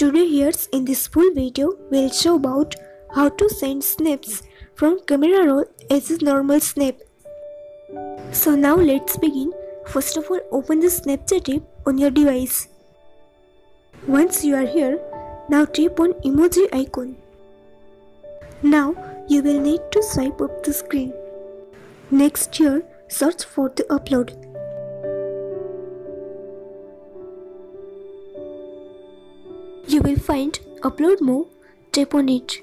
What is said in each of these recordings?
Today here's in this full video we'll show about how to send snaps from camera roll as a normal snap. So now let's begin. First of all, open the Snapchat app on your device. Once you are here, now tap on emoji icon. Now you will need to swipe up the screen. Next here, search for the upload. You will find upload more, tap on it.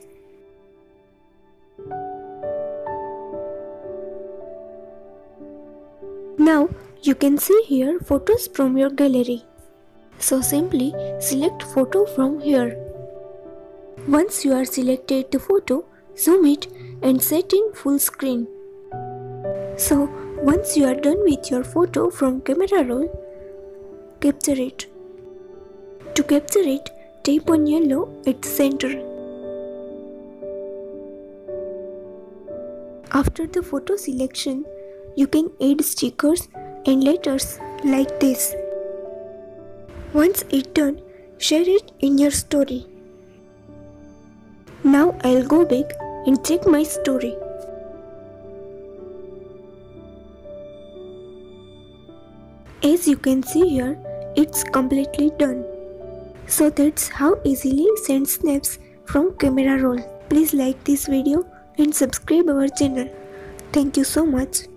Now you can see here photos from your gallery. So simply select photo from here. Once you are selected the photo, zoom it and set in full screen. So once you are done with your photo from camera roll, capture it. To capture it, tap on yellow at the center. After the photo selection, you can add stickers and letters like this. Once it's done, share it in your story. Now I'll go back and check my story. As you can see here, it's completely done. So that's how easily send snaps from camera roll. Please like this video and subscribe our channel. Thank you so much.